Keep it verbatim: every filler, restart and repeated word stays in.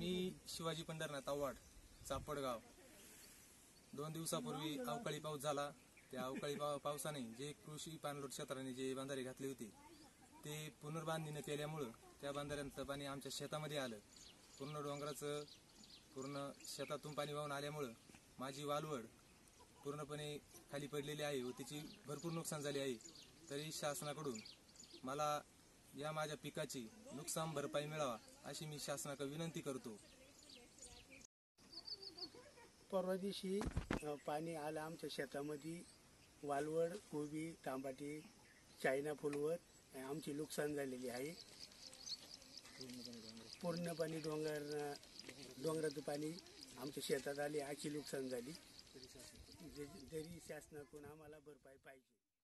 मी शिवाजी पंढरनाथ आव्हाड, चापडगाव। दोन दिवसापूर्वी अवकाळी पाऊस झाला। त्या अवकाळी पावसाने जे कृषी पाणलोट क्षेत्राने जे बांधारे घातले होते ते पुनर्बांधणीने केल्यामुळे त्या बांधाऱ्यांचं पाणी आमच्या शेतामध्ये आलं। पूर्ण डोंगराचं पूर्ण शेतातून पाणी वाहून आल्यामुळे माझी वालवड पूर्णपणे खाली पडलेली आहे व तिची भरपूर नुकसान झाले आहे। तरी शासनाकडून मला या माझ्या पिकाची नुकसान भरपाई मिळावा अशी मी शासनाकडे विनंती करतो। परवा दिवशी पाणी आलं आमच्या शेतामध्ये। वालवड, कोबी, तांबाटी, चायना फुलवत आमची नुकसान झालेली आहे। पूर्ण पाणी डोंगर डोंगराचं पाणी आमच्या शेतात आले, अशी नुकसान झाली। जरी शासनाकडून आम्हाला भरपाई पाहिजे।